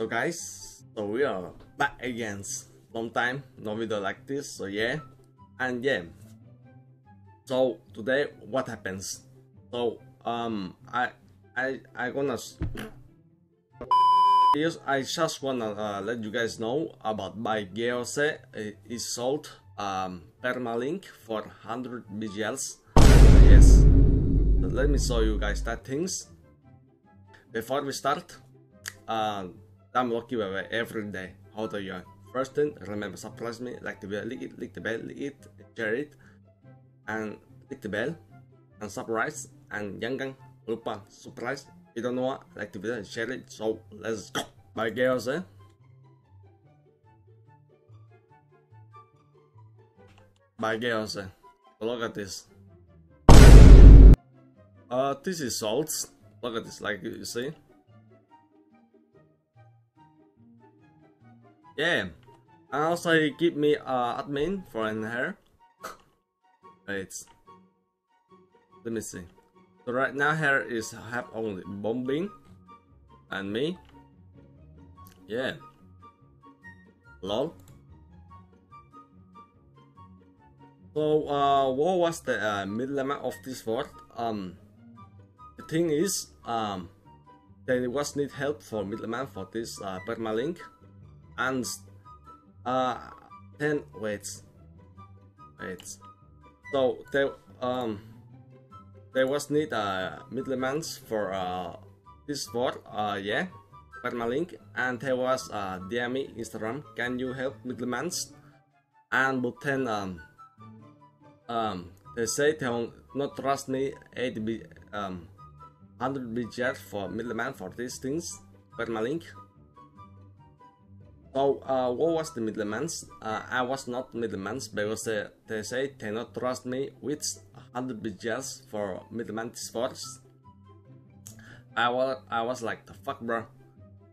So guys, so we are back again. Long time no video like this. So yeah, and yeah. So today, what happens? So I gonna yes, I just wanna let you guys know about my BUYHAND is sold permalink for 100 BGLs. Yes, but let me show you guys that things. Before we start, I'm lucky giveaway every day. How do you? First thing, remember, surprise me, like the video, lick the bell, lick it, share it, and click the bell, and surprise, and jangan lupa surprise. You don't know what, like the video, share it. So let's go. Bye girls, eh? Bye girls, eh? Look at this. This is salt. Look at this, like you see. Yeah, and also he give me admin for an hair. Wait, let me see. So right now hair is have only Bong Bing and me. Yeah. Lol. So what was the middle amount of this word? The thing is they was need help for middleman for this permalink. And then wait. So there was need middlemen for this board, yeah, permalink, and there was DME Instagram. Can you help middlemen? And but then they say they will not trust me 100 BGL for middleman for these things permalink. So what was the middleman? I was not middleman because they say they not trust me with 100 BGLs for middleman discourse. I was like the fuck, bro.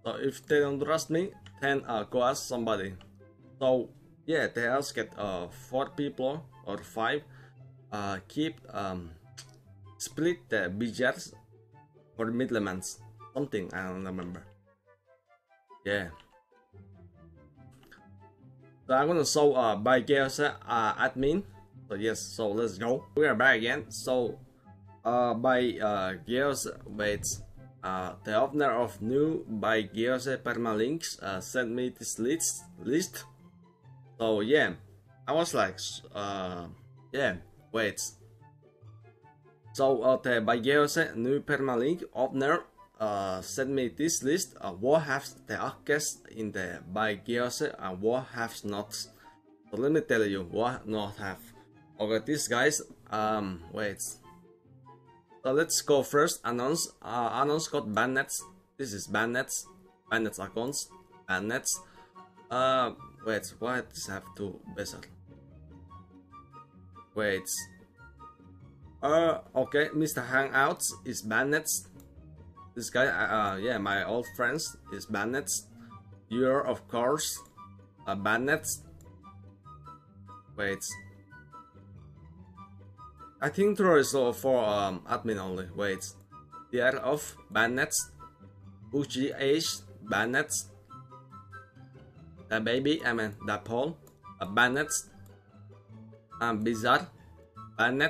So if they don't trust me, then go ask somebody. So yeah, they asked get 4 people or 5 keep split the BGLs for middleman. Something I don't remember. Yeah. So I'm gonna show BUYGHC admin. So yes, so let's go. We are back again. So BUYGHC, wait, the owner of new BUYGHC permalinks sent me this list. So yeah, I was like yeah, wait. So the BUYGHC new permalink owner send me this list. What has the access in the BUYGHC and what has not? So let me tell you what not have. Okay, these guys. Wait. So let's go first. Announce. Announce got bannets. This is bannets. Bannets accounts. Bannets. Wait. Why does have to better? Wait. Okay. Mr. Hangouts is bannets. This guy, yeah, my old friends is banned. You're of course banned. Wait, I think there is for admin only. Wait, they are of banned. UGH banned. The baby, I mean the Paul, banned. Bizarre banned.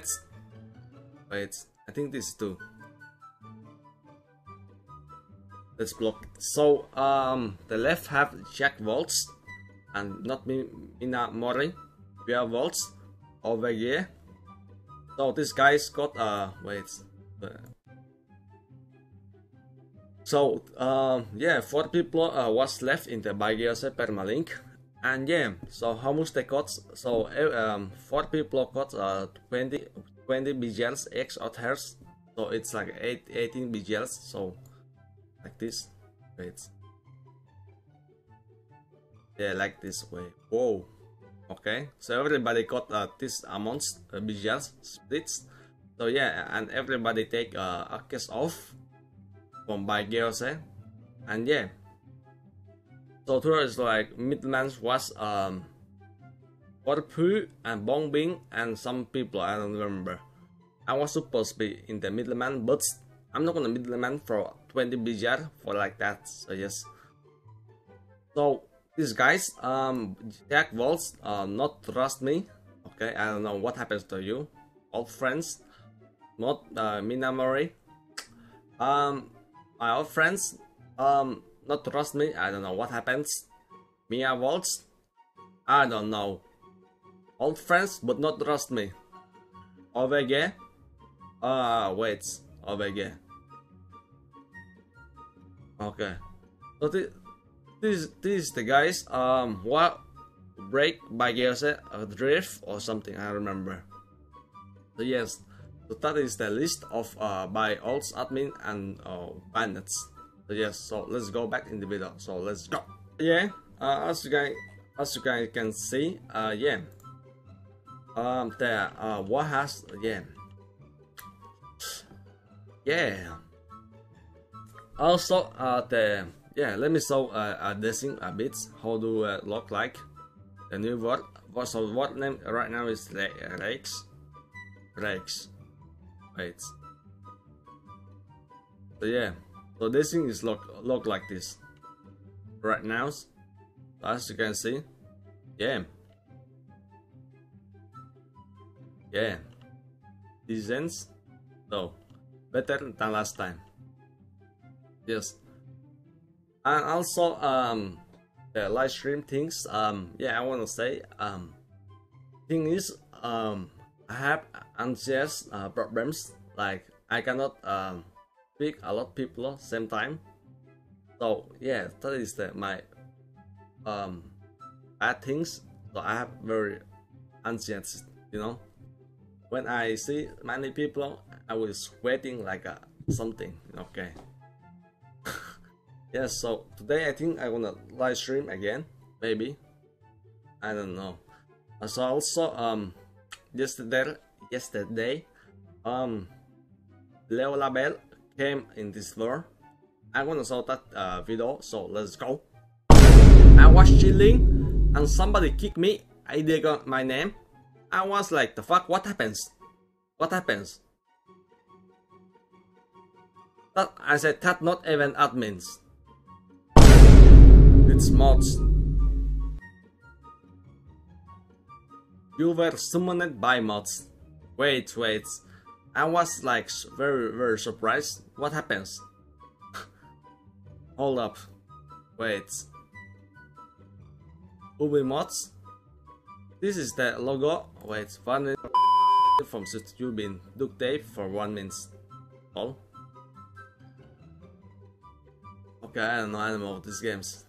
Wait, I think this is two. Let's block. So the left have Jack Waltz and not me Mina Mori. We have Waltz over here. So this guy's got wait. So yeah, 4 people was left in the BUYGHC permalink, and yeah. So how much they got? So 4 people got 20 BGLs X or hers. So it's like 18 BGLs. So like this, wait, yeah, like this way. Whoa, okay, so everybody got this amounts BGLs splits. So yeah, and everybody take a case off from BUYGHC. And yeah, so there is like middleman was Warpu and Bong Bing and some people I don't remember. I was supposed to be in the middleman, but I'm not gonna middleman for 20 BGL for like that. So yes, So these guys, Jack Waltz, not trust me. Okay, I don't know what happens to you, old friends. Not Minamori. My old friends, not trust me. I don't know what happens. Mia Waltz, I don't know. Old friends, but not trust me. Ovege, wait, Ovege. Okay, so this is the guys. What break by BUYGHC, a drift or something? I remember. So yes, so that is the list of by alts, admin, and bandits. So yes, so let's go back in the video. So let's go. Yeah, as you guys can see, yeah. There, what has again? Yeah. Also, let me show design a bit. How do look like the new word? So what name right now is Rex. Rex. Wait. So yeah. So this thing is look like this right now. As you can see, yeah. Yeah. Designs, though, better than last time. Yes. And also the live stream things, yeah, I wanna say thing is I have anxious problems, like I cannot speak a lot of people same time. So yeah, that is the, my bad things. So I have very anxious, you know. When I see many people, I was sweating like a something. Okay. Yes, so today I think I wanna live stream again, maybe. I don't know. So also yesterday, Blue Label came in this world. I wanna show that video. So let's go. I was chilling and somebody kicked me. I did got my name. I was like, the fuck, what happens? What happens? That, I said, that not even admins. It's mods. You were summoned by mods. Wait. I was like very surprised. What happens? Hold up. Wait. Ubi mods? This is the logo. Wait, one from such you've been duct tape for 1 minute. All. Okay, I don't know about these games.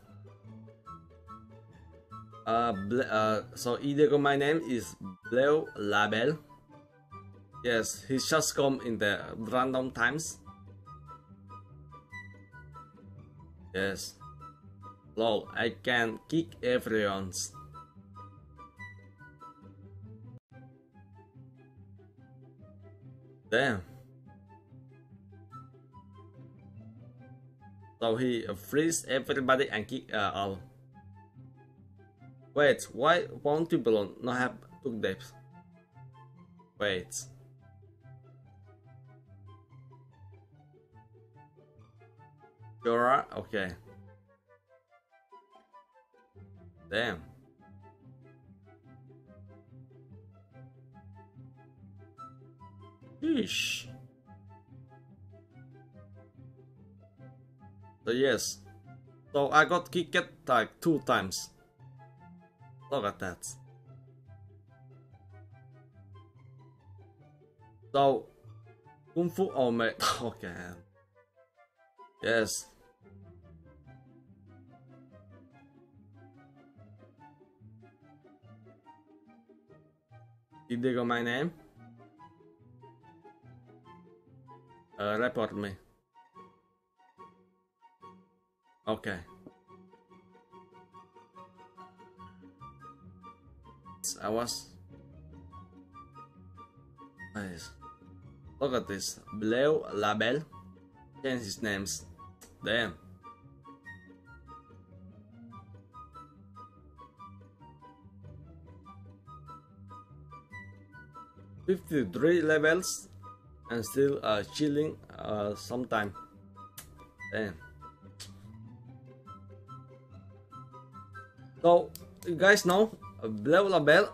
So Idego, my name is Blue Label. Yes, he just come in the random times. Yes. Lol, I can kick everyone's. Damn. So he frees everybody and kick all. Wait, why won't people not have took depth? Wait. You're okay. Damn. Yeesh. So yes, so I got kicked like 2 times. Look at that. So kung fu, oh my, okay. Yes. Did they go my name? Report me. Okay. I was. Nice. Look at this. Blue Label. Change his names. Damn. $53 levels. And still chilling sometime. Damn. So you guys know Blue Label.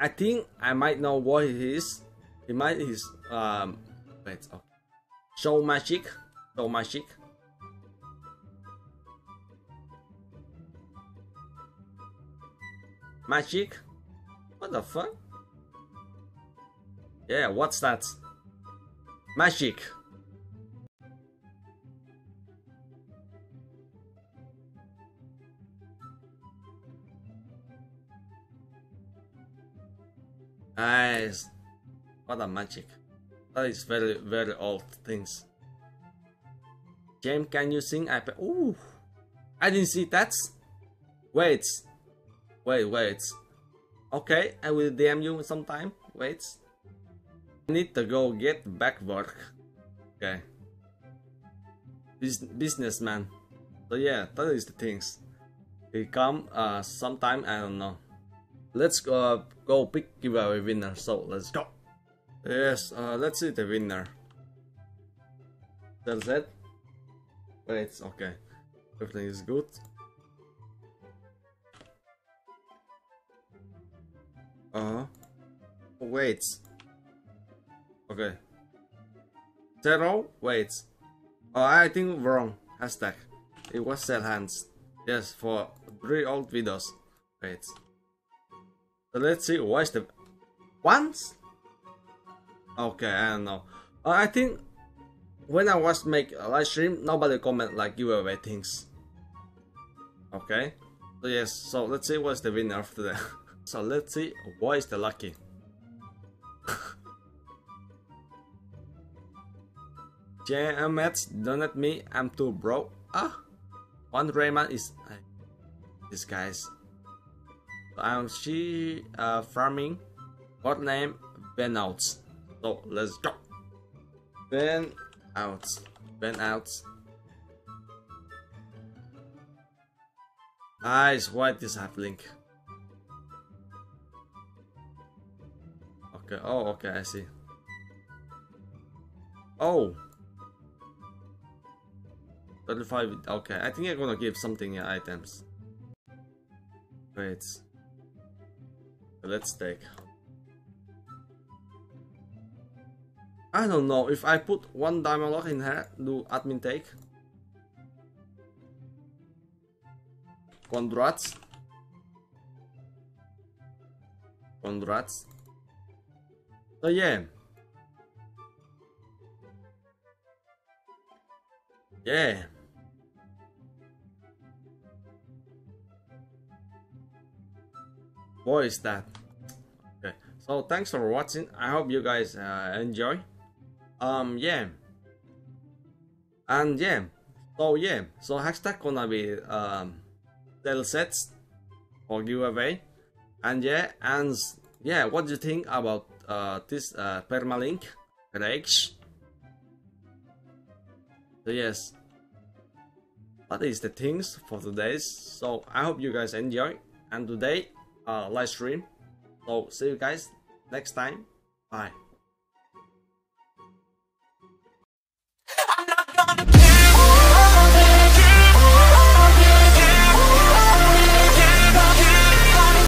I think I might know what he is. He might is wait, oh, show magic. Magic? What the fuck? Yeah, what's that? Magic. Nice. What a magic. That is very, very old things. James, can you sing? Ooh, I didn't see that. Wait. Wait. Okay, I will DM you sometime. Wait. I need to go get back work. Okay. Businessman. So yeah, that is the things. He come sometime, I don't know. Let's go pick giveaway winner. So let's go. Yes, let's see the winner. That's it. Wait, okay. Everything is good. Wait. Okay. Zero. Wait. Oh, I think wrong. Hashtag. It was sell hands. Yes, for 3 old videos. Wait. So let's see. What's the ones? Okay, I don't know. I think when I was make a live stream, nobody comment like giveaway things. Okay. So yes. So let's see what's the winner after that. So let's see what is the lucky. JMS donate me, I'm too broke. Ah, one Rayman is this guys. She farming. What name? Ben out. So let's go. Ben out. Nice. What is happening? Oh, okay, I see. Oh, 35. Okay, I think I'm gonna give something items. Wait, let's take. I don't know if I put one diamond lock in her. Do admin take? Congrats. So yeah. What is that? Okay. So thanks for watching. I hope you guys enjoy. Yeah. And yeah. So yeah. So hashtag gonna be sell sets for giveaway. And yeah. What do you think about? This permalink rage. So yes, that is the things for today's. So I hope you guys enjoy and today live stream. So see you guys next time. Bye.